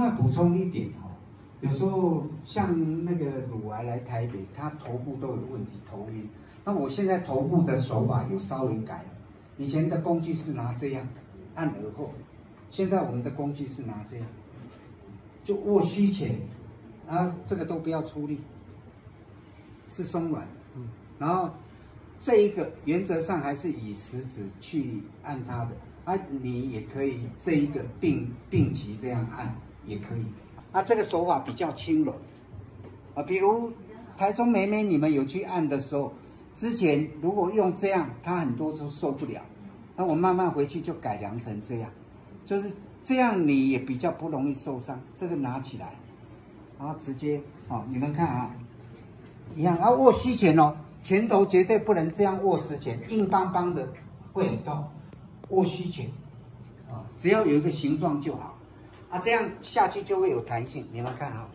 另外补充一点哦，有时候像那个乳癌来台北，他头部都有问题，头晕。那我现在头部的手法有稍微改了，以前的工具是拿这样按耳后，现在我们的工具是拿这样，就握虚前，啊，这个都不要出力，是松软，然后这一个原则上还是以食指去按它的。 啊，你也可以这一个并齐这样按也可以。啊，这个手法比较轻柔。啊，比如台中妹妹你们有去按的时候，之前如果用这样，她很多时候受不了。那我慢慢回去就改良成这样，就是这样你也比较不容易受伤。这个拿起来，然后直接哦，你们看啊，一样啊握膝前哦，拳头绝对不能这样握实前，硬邦邦的会很痛。 握虚前，啊，只要有一个形状就好，啊，这样下去就会有弹性。你们看啊，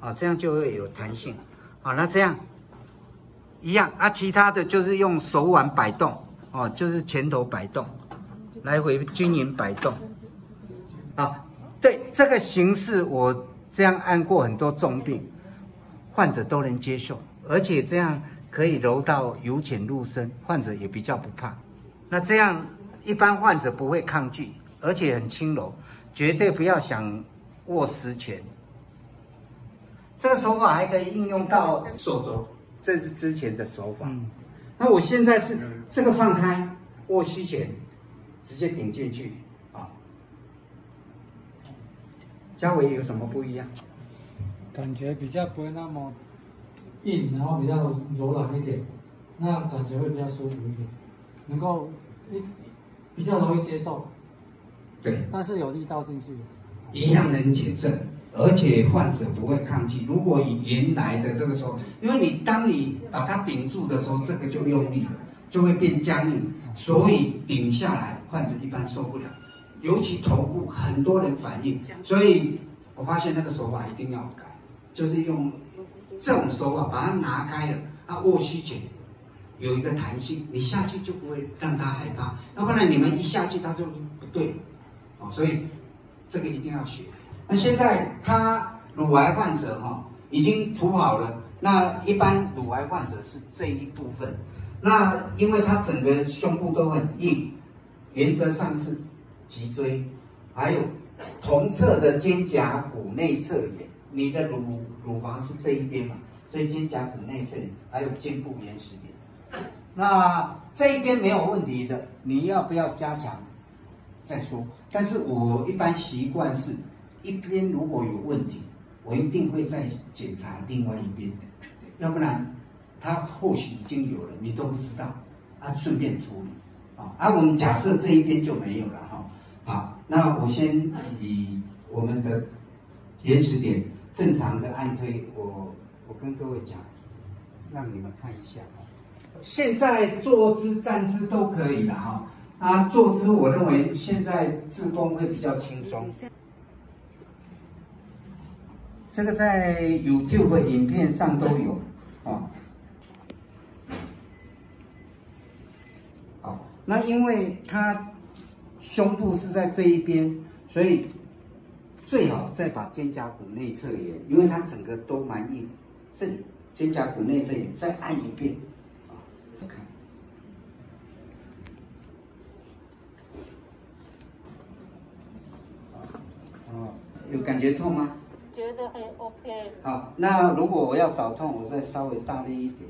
啊，这样就会有弹性。好，那这样一样啊，其他的就是用手腕摆动，哦，就是前头摆动，来回均匀摆动。啊，对这个形式，我这样按过很多重病患者都能接受，而且这样可以揉到由浅入深，患者也比较不怕。那这样。 一般患者不会抗拒，而且很轻柔，绝对不要想握实拳。这个手法还可以应用到手肘，这是之前的手法。那我现在是这个放开握膝前，直接顶进去啊。嘉伟有什么不一样？感觉比较不会那么硬，然后比较柔软一点，那感觉会比较舒服一点，能够比较容易接受，对，但是有力道进去，一样能解症，而且患者不会抗拒。如果以原来的这个时候，因为你当你把它顶住的时候，这个就用力了，就会变僵硬，所以顶下来患者一般受不了，尤其头部很多人反应，所以我发现那个手法一定要改，就是用这种手法把它拿开了，啊，握虚前。 有一个弹性，你下去就不会让他害怕，要不然你们一下去他就不对了，哦，所以这个一定要学。那现在他乳癌患者哈、已经涂好了，那一般乳癌患者是这一部分，那因为他整个胸部都很硬，原则上是脊椎，还有同侧的肩胛骨内侧也，你的乳房是这一边嘛，所以肩胛骨内侧还有肩部延时点。 那这一边没有问题的，你要不要加强再说？但是我一般习惯是，一边如果有问题，我一定会再检查另外一边，要不然他或许已经有了，你都不知道，啊，顺便处理啊。啊，我们假设这一边就没有了哈。好，那我先以我们的延迟点正常的按推，我跟各位讲，让你们看一下。 现在坐姿、站姿都可以了哈。啊，坐姿我认为现在志工会比较轻松。这个在 YouTube 影片上都有啊。好，那因为他胸部是在这一边，所以最好再把肩胛骨内侧也，因为它整个都蛮硬，这里肩胛骨内侧也再按一遍。 有感觉痛吗？觉得还 OK。好，那如果我要找痛，我再稍微大力一点。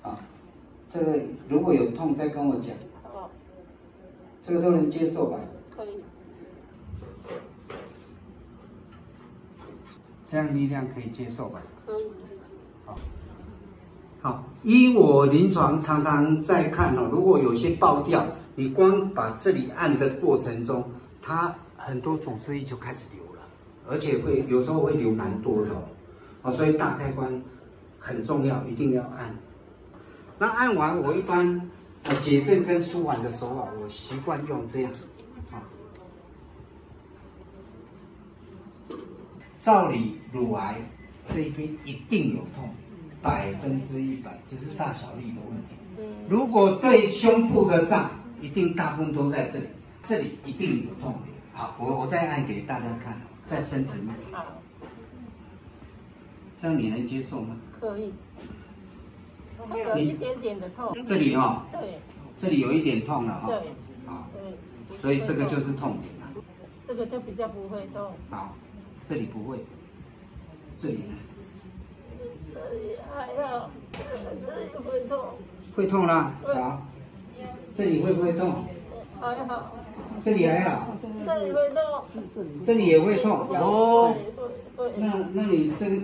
啊，这个如果有痛再跟我讲。好。这个都能接受吧？可以。这样力量可以接受吧？可以。好。好，依我临床常常在看哦，如果有些爆掉，你光把这里按的过程中，它很多组织液就开始流了。 而且会有时候会流蛮多的哦，所以大开关很重要，一定要按。那按完我一般解症跟舒缓的手法，我习惯用这样啊。照理乳癌这一边一定有痛，100%，只是大小力的问题。如果对胸部的胀，一定大部分都在这里，这里一定有痛。好，我再按给大家看。再深层一点。啊。这样你能接受吗？可以。有一点点的痛。这里哈。对。这里有一点痛了哈。对。啊。对。所以这个就是痛点了。这个就比较不会痛。好，这里不会。这里呢？这里还要，这里会痛。会痛啦，好。这里会不会痛？ 还好，这里还好，这里会痛，这里也会痛哦。那你这个，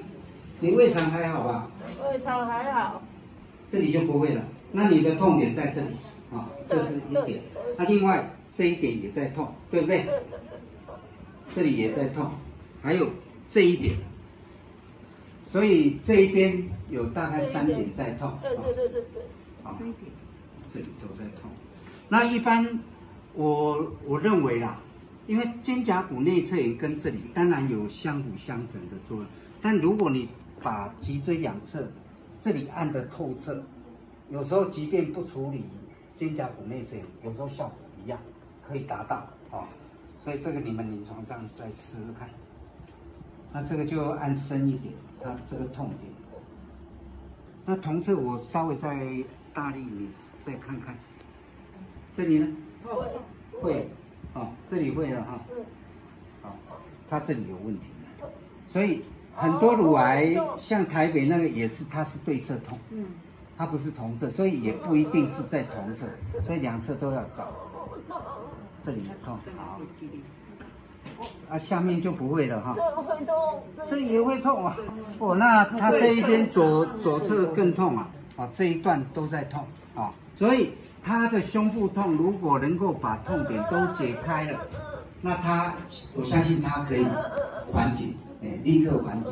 你胃肠还好吧？胃肠还好，这里就不会了。那你的痛点在这里啊，这是一点。那另外这一点也在痛，对不对？这里也在痛，还有这一点。所以这一边有大概3点在痛。对。啊，这一点，这里都在痛。那一般。 我认为啦，因为肩胛骨内侧也跟这里当然有相辅相成的作用，但如果你把脊椎两侧这里按得透彻，有时候即便不处理肩胛骨内侧，有时候效果一样可以达到啊、哦。所以这个你们临床上再试试看。那这个就按深一点，它这个痛点。那同侧我稍微再大力你再看看，这里呢？ 会，哦，这里会了哈，好，他这里有问题，所以很多乳癌像台北那个也是，它是对侧痛，它不是同侧，所以也不一定是在同侧，所以两侧都要找。这里痛，好，啊，下面就不会了哈，这也会痛啊，哦，那他这一边左侧更痛啊，啊，这一段都在痛啊，所以。 他的胸部痛，如果能够把痛点都解开了，那他，我相信他可以缓解，立刻缓解。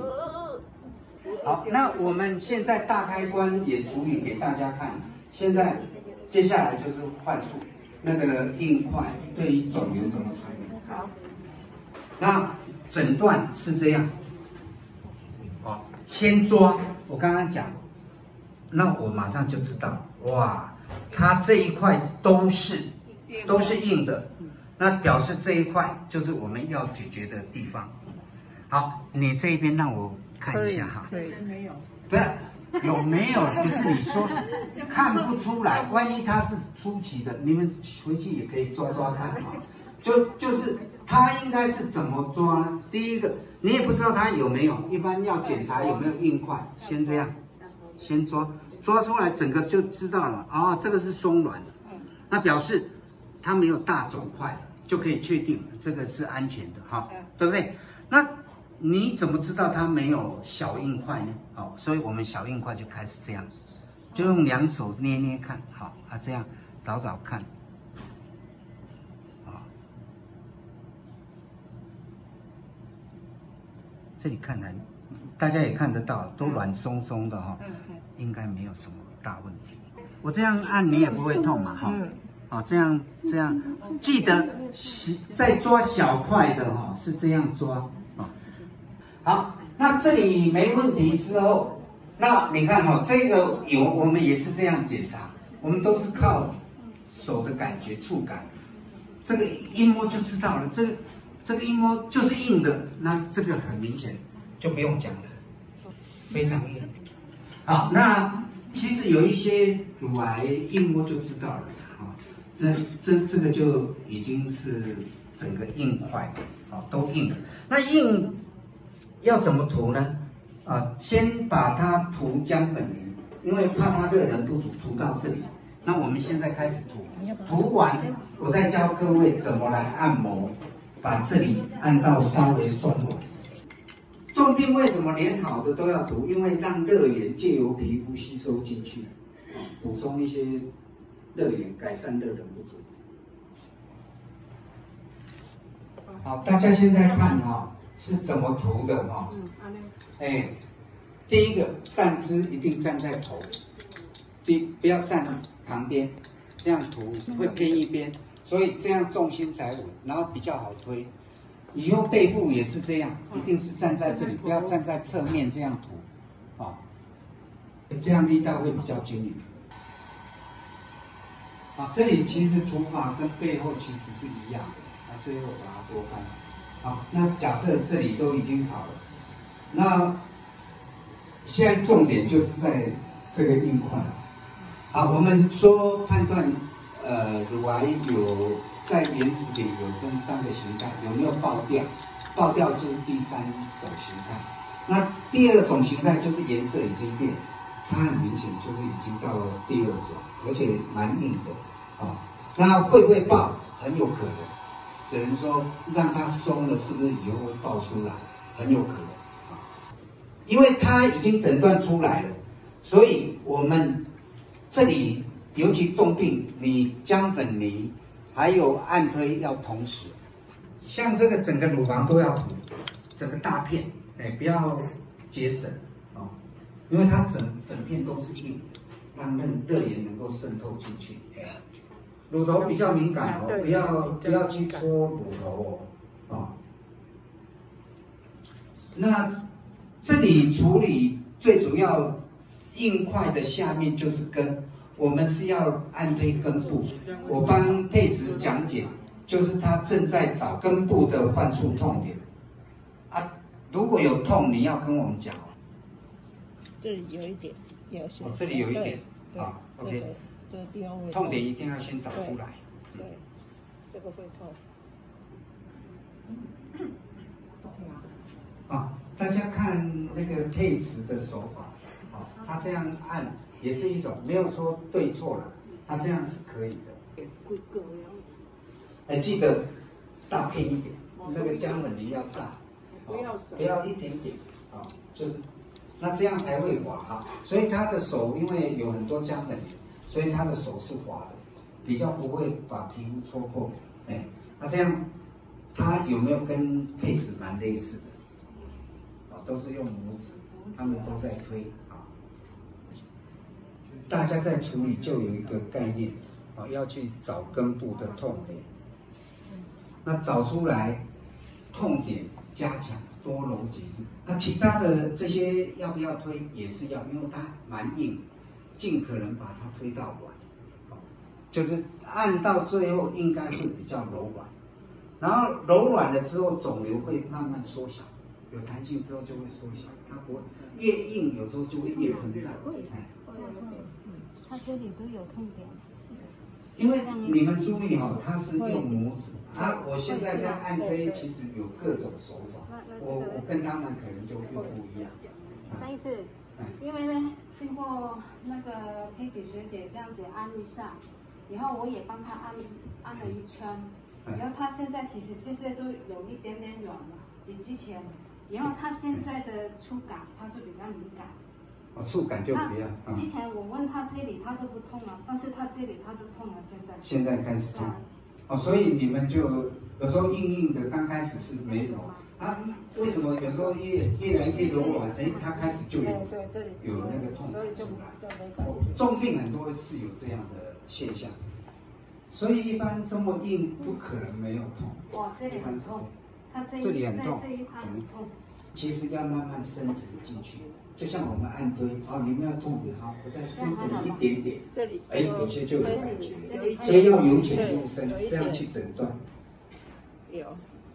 好，那我们现在大开关也处理给大家看。现在，接下来就是患处那个硬块对于肿瘤怎么传染。好，那诊断是这样。好，先抓，我刚刚讲，那我马上就知道，哇。 它这一块都是硬的，那表示这一块就是我们要解决的地方。好，你这边让我看一下哈。对，没有。不是有没有？不是你说看不出来，万一它是初期的，你们回去也可以抓抓看啊。就是它应该是怎么抓呢？第一个，你也不知道它有没有，一般要检查有没有硬块，先这样，先抓。 抓出来整个就知道了哦，这个是松软的，那表示它没有大肿块，就可以确定这个是安全的哈，对不对？那你怎么知道它没有小硬块呢？哦，所以我们小硬块就开始这样，就用2手捏捏看，好啊，这样找找看，啊、哦，这里看来大家也看得到，都软松松的哈。应该没有什么大问题，我这样按你也不会痛嘛哈，哦这样，记得在抓小块的哈、哦、是这样抓啊、哦。好，那这里没问题之后，那你看哈、哦、这个有我们也是这样检查，我们都是靠手的感觉触感，这个一摸就知道了，这个一摸就是硬的，那这个很明显就不用讲了，非常硬。 好，那其实有一些乳癌一摸就知道了，啊，这个就已经是整个硬块，啊，都硬了。那硬要怎么涂呢？啊，先把它涂姜粉泥，因为怕它热能不足，涂到这里。那我们现在开始涂，涂完我再教各位怎么来按摩，把这里按到稍微松软。 重病为什么连好的都要涂？因为让热源借由皮肤吸收进去，补充一些热源，改善热能不足。好，大家现在看哈、哦、是怎么涂的哈、哦？哎，第一个站姿一定站在头，不要站旁边，这样涂会偏一边，所以这样重心才稳，然后比较好推。 以后背部也是这样，一定是站在这里，不要站在侧面这样涂，啊、哦，这样力道会比较均匀。啊，这里其实涂法跟背后其实是一样的，啊，最后把它拨开。好，那假设这里都已经好了，那现在重点就是在这个硬块。好，我们说判断乳癌有在原始点有分三个形态，有没有爆掉？爆掉就是第三种形态。那第二种形态就是颜色已经变，它很明显就是已经到第二种，而且蛮硬的啊。那会不会爆？很有可能。 只能说让它松了，是不是以后会爆出来？很有可能啊，因为它已经诊断出来了，所以我们这里尤其重病，你浆粉泥还有按推要同时，像这个整个乳房都要补，整个大片，哎，不要节省哦，因为它整片都是硬，让热盐能够渗透进去。哎 乳头比较敏感哦，不要去搓乳头哦，啊。那这里处理最主要硬块的下面就是根，我们是要按推根部。我帮佩慈讲解，就是他正在找根部的患处痛点啊。如果有痛，你要跟我们讲。这里有一点，有些。哦，这里有一点啊 ，OK。 这个地方会痛点一定要先找出来。对，这个会痛。啊，大家看那个佩慈的手法，啊，他这样按也是一种，没有说对错了，他这样是可以的。哎，记得大片一点，那个浆粉泥要大，不要一点点，啊，就是，那这样才会滑哈。所以他的手因为有很多浆粉泥。 所以他的手是滑的，比较不会把皮肤戳破。哎，那这样，他有没有跟佩慈蛮类似的？啊，都是用拇指，他们都在推啊。大家在处理就有一个概念啊，要去找根部的痛点。那找出来痛点，加强多揉几次。那其他的这些要不要推也是要，因为它蛮硬。 尽可能把它推到软，就是按到最后应该会比较柔软，然后柔软了之后肿瘤会慢慢缩小，有弹性之后就会缩小，它不会越硬，有时候就会越膨胀。它这里都有痛点，因为你们注意哦，它是用拇指，啊，我现在在按推，其实有各种手法，我跟他们可能就又不一样。啥意思？ 因为呢，经过那个佩奇学姐这样子按一下，然后我也帮她按了一圈，然后她现在其实这些都有一点点软了，比之前。然后她现在的触感，她就比较敏感。哦，触感就不一样。嗯、之前我问她这里，她都不痛了，但是她这里她都痛了，现在。现在开始痛。哦，所以你们就有时候硬硬的，刚开始是没什么。 啊，为什么有时候越来越柔软？哎，它开始就有那个痛出来。重病很多是有这样的现象，所以一般这么硬不可能没有痛。哇，这里很痛，它这里很痛，其实要慢慢伸直进去，就像我们按推，哦，你们要痛点，好，我再伸直一点点，这里，哎，有些就有感觉，所以要由浅入深，这样去诊断。有。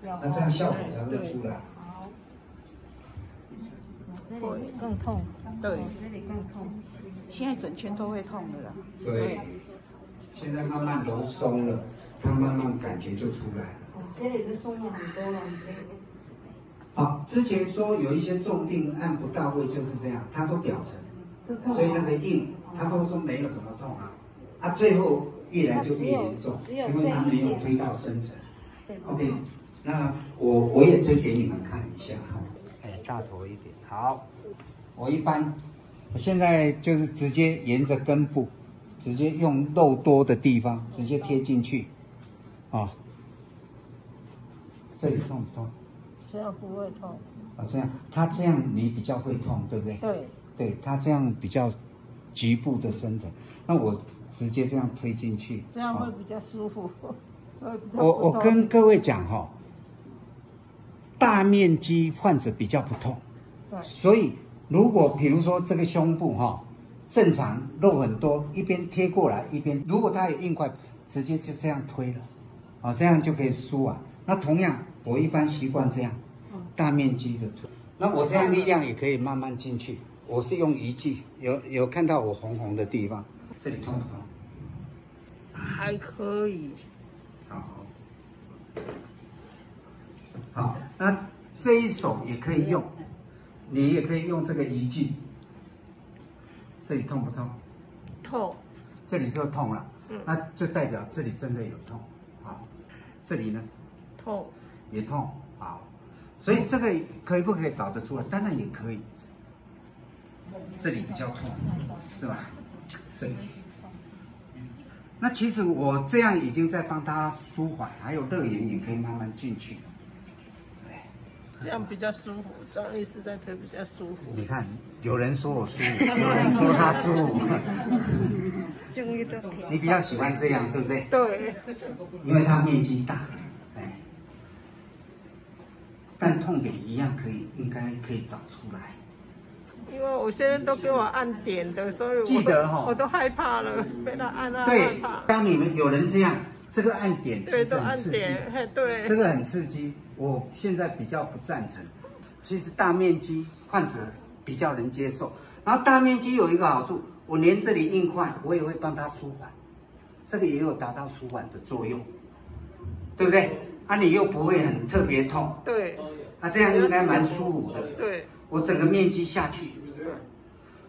那这样效果才会出来。好，我这里更痛，对，这里更痛。现在整圈都会痛的了。对，现在慢慢揉松了，它慢慢感觉就出来了。这里就松了很多了。好，之前说有一些重病按不到位就是这样，它都表层，所以那个硬，它都说没有什么痛啊，它最后越来就越严重，因为它没有推到深层。OK。 那我也推给你们看一下哈，哎，大坨一点。好，我一般我现在就是直接沿着根部，直接用肉多的地方直接贴进去，啊、哦，这里痛不痛？这样不会痛。啊、哦，这样，它这样你比较会痛，对不对？对。对，它这样比较局部的伸展，那我直接这样推进去，这样会比较舒服。哦、我跟各位讲哈、哦。 大面积患者比较不痛，所以如果比如说这个胸部哈、哦，正常肉很多，一边贴过来一边，如果它有硬块，直接就这样推了，啊、哦，这样就可以舒啊。那同样我一般习惯这样，大面积的涂。那我这样力量也可以慢慢进去。我是用一剂，有看到我红红的地方，这里痛不痛？还可以。好，好，那这一手也可以用，你也可以用这个一剂。这里痛不痛？痛。这里就痛了，那就代表这里真的有痛。好，这里呢？痛。也痛。好，所以这个可以不可以找得出来？当然也可以。 这里比较痛，是吧？这里。那其实我这样已经在帮他舒缓，还有热源也可以慢慢进去。对，这样比较舒服。张医师在推比较舒服。你看，有人说我舒服，有人说他舒服。你比较喜欢这样，对不对？对。因为它面积大，哎，但痛点一样可以，应该可以找出来。 因为我现在都给我按点的，所以我记得哈，我都害怕了，被他按到害怕。对，当你们有人这样，这个按点对，都按点，嘿，对，这个很刺激。我现在比较不赞成。其实大面积患者比较能接受，然后大面积有一个好处，我连这里硬块，我也会帮他舒缓，这个也有达到舒缓的作用，对不对？啊，你又不会很特别痛，对，啊，这样应该蛮舒服的，对。 我整个面积下去，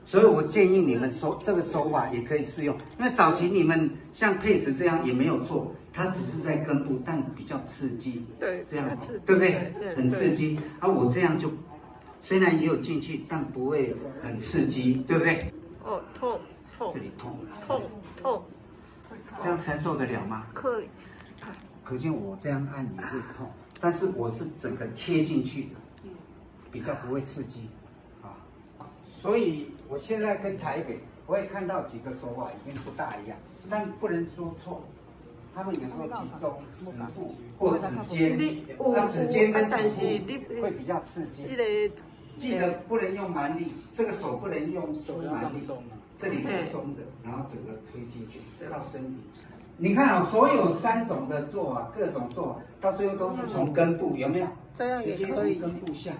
所以我建议你们这个手法也可以适用。因为早期你们像佩慈这样也没有错，它只是在根部，但比较刺激。对，这样对不对？很刺激。啊，我这样就虽然也有进去，但不会很刺激，对不对？哦，痛痛，这里痛了，痛痛，这样承受得了吗？可以。可见我这样按你会痛，但是我是整个贴进去的。 比较不会刺激，啊，所以我现在跟台北，我也看到几个手法已经不大一样，但不能说错，他们有时候集中指腹或指尖，那指尖跟指腹会比较刺激。记得不能用蛮力，这个手不能用蛮力，这里是松的，然后整个推进去靠身体。你看啊，所有三种的做法，各种做法，到最后都是从根部有没有？这样也可以，直接从根部下。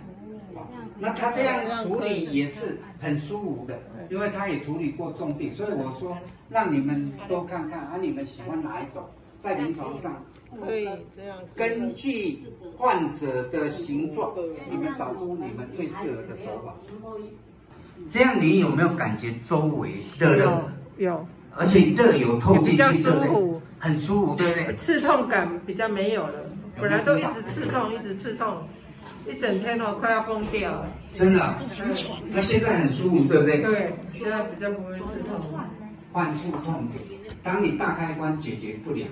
那他这样处理也是很舒服的，因为他也处理过重病，所以我说让你们多看看啊，你们喜欢哪一种？在临床上可以这样，根据患者的形状，你们找出你们最适合的手法。这样你有没有感觉周围热热的？有，而且热有透进去，对不对？很舒服，对不对？刺痛感比较没有了，本来都一直刺痛，一直刺痛。 一整天哦，快要疯掉了。真的、啊，那现在很舒服，对不对？对，现在比较不会刺痛。患处痛点，当你大开关解决不了，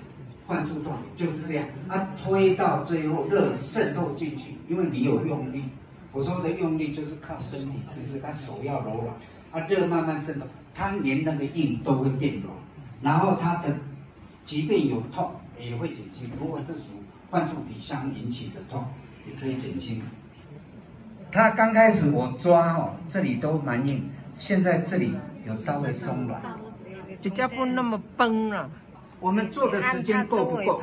患处痛点就是这样，它推到最后热渗透进去，因为你有用力。我说的用力就是靠身体姿势，他手要柔软，啊，热慢慢渗透，它连那个硬都会变软，然后它的即便有痛也会减轻。如果是属患处体相引起的痛。 也可以减轻。他刚开始我抓哦，这里都蛮硬，现在这里有稍微松软，比较不那么崩了。我们做的时间够不够？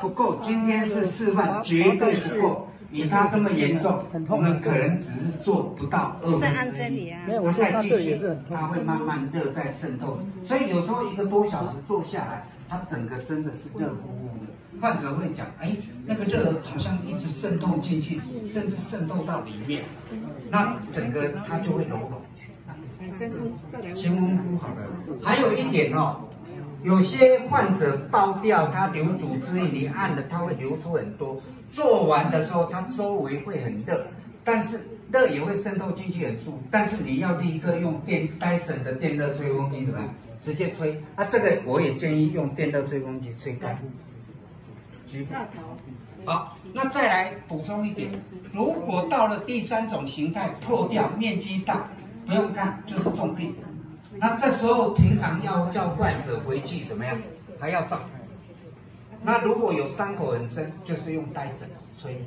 不够，今天是示范，绝对不够。以他这么严重，我们可能只是做不到1/2。他再继续，他会慢慢热再渗透，所以有时候1个多小时做下来，他整个真的是热乎乎的。 患者会讲，哎，那个热好像一直渗透进去，甚至渗透到里面，那整个它就会柔软。先温敷好了。还有一点哦，有些患者爆掉，它流组织液，你按了它会流出很多。做完的时候，它周围会很热，但是热也会渗透进去很舒服。但是你要立刻用Dyson的电热吹风机怎么样？直接吹。啊，这个我也建议用电热吹风机吹干。 好，那再来补充一点，如果到了第3种形态破掉面积大，不用看就是重病。那这时候平常要叫患者回去怎么样？还要照。那如果有伤口很深，就是用Dyson吹，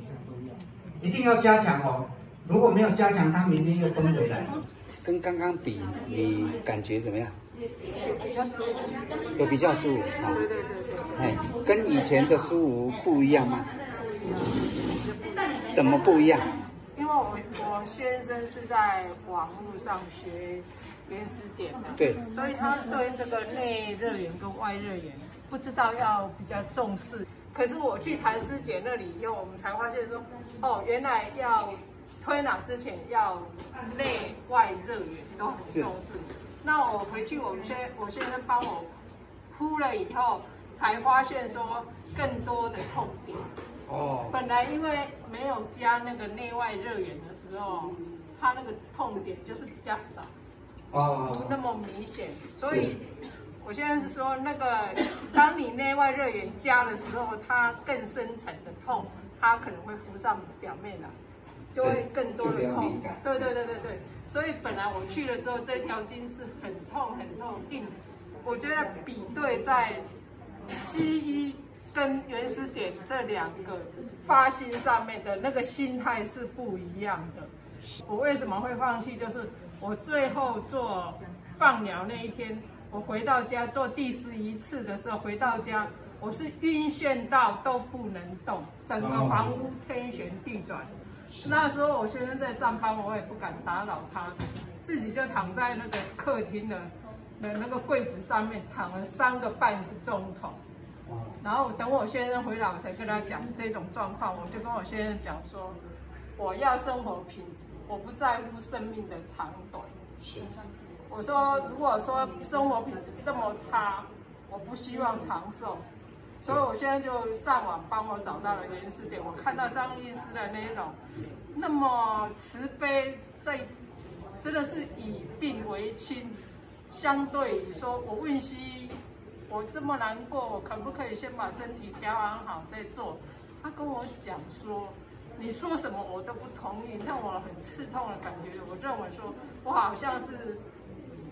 一定要加强哦。如果没有加强，他明天又崩回来。跟刚刚比，你感觉怎么样？ 有比较舒服啊，哎，跟以前的舒服不一样吗？怎么不一样？因为我先生是在网络上学连锁点的，对，所以他对这个内热源跟外热源不知道要比较重视。可是我去谭师姐那里以后，我们才发现说，哦，原来要推拿之前要内外热源都很重视。那我回去，我先生帮我敷了以后，才发现说更多的痛点。 哦，本来因为没有加那个内外热源的时候，它那个痛点就是比较少，哦，不那么明显。所以我现在是说，那个当你内外热源加的时候，它更深层的痛，它可能会浮上表面来，就会更多的痛。对。所以本来我去的时候，这条筋是很痛，硬。我觉得比对在西医。 跟原始点这两个发心上面的那个心态是不一样的。我为什么会放弃？就是我最后做放疗那一天，我回到家做第11次的时候，回到家我是晕眩到都不能动，整个房屋天旋地转。那时候我先生在上班，我也不敢打扰他，自己就躺在那个客厅的那个柜子上面躺了3个半钟头。 然后等我先生回来，我才跟他讲这种状况。我就跟我先生讲说，我要生活品质，我不在乎生命的长短。是，我说如果说生活品质这么差，我不希望长寿。所以我现在就上网帮我找到了原始点，我看到张医师的那种那么慈悲，在真的是以病为亲，相对于说我问西医。 我这么难过，我可不可以先把身体调养好再做？他跟我讲说，你说什么我都不同意，让我很刺痛的感觉。我认为说，我好像是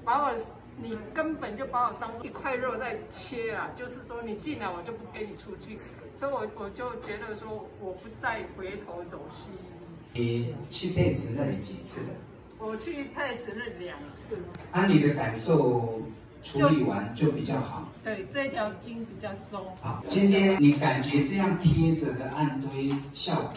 把我，你根本就把我当一块肉在切啊！就是说，你进来我就不给你出去。所以我就觉得说，我不再回头走西医。你去佩慈那里几次了？我去佩慈那里2次。按你的感受？ 处理完就比较好。对，这条筋比较松。好，今天你感觉这样贴着的按推效果，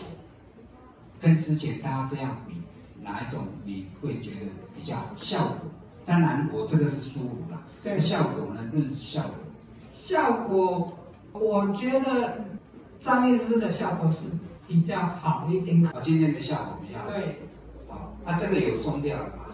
跟之前他这样比，哪一种你会觉得比较好效果？当然，我这个是舒服啦。对。效果呢？论效果。效果，我觉得张医师的效果是比较好一点。我今天的效果比较好。对。好，那这个有松掉了吗？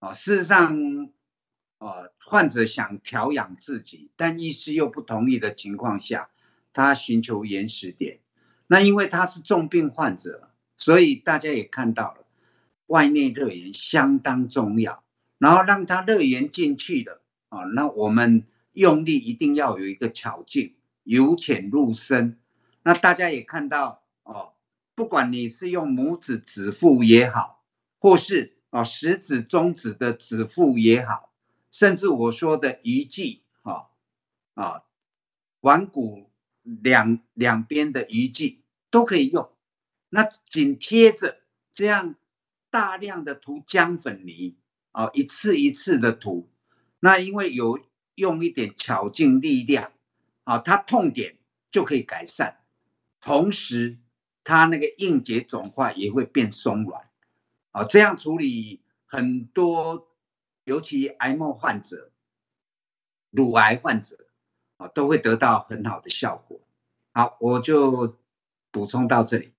啊、事实上，患者想调养自己，但医师又不同意的情况下，他寻求原始点。那因为他是重病患者，所以大家也看到了，外内热源相当重要。然后让他热源进去了，啊、那我们用力一定要有一个巧劲，由浅入深。那大家也看到，哦，不管你是用拇指指腹也好，或是 哦，食指、中指的指腹也好，甚至我说的鱼际，哈啊，腕骨两边的鱼际都可以用。那紧贴着这样大量的涂姜粉泥，哦，一次的涂。那因为有用一点巧劲力量，啊，它痛点就可以改善，同时它那个硬结肿化也会变松软。 啊，这样处理很多，尤其癌末患者、乳癌患者啊，都会得到很好的效果。好，我就补充到这里。